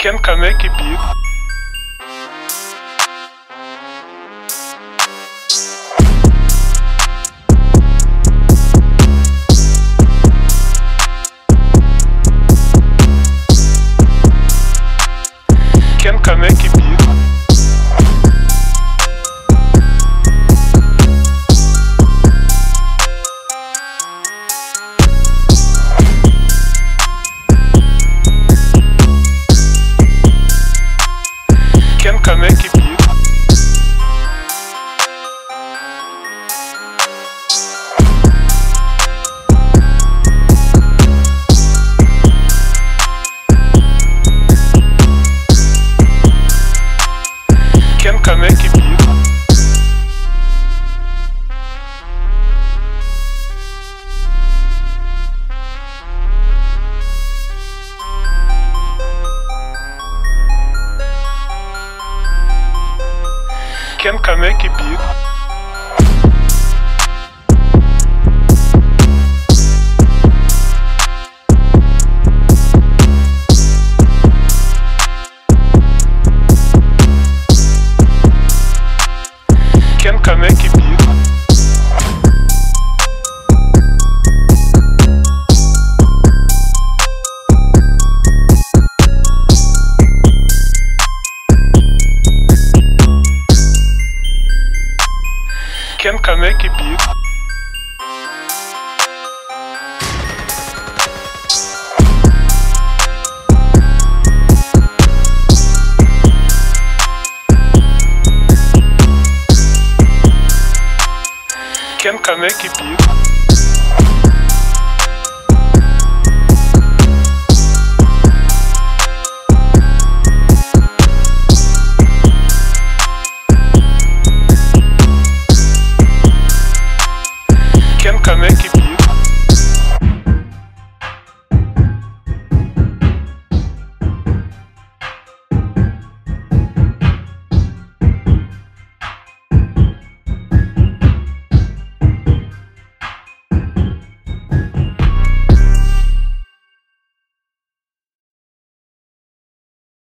Ken Kamek et Bid. Ken Kamek et Bid. Ken Kamek et Bid. Ken Kamek et Bid. Ken Kamek et Bid. Ken Kamek et Bid. Ken Kamek et Bid.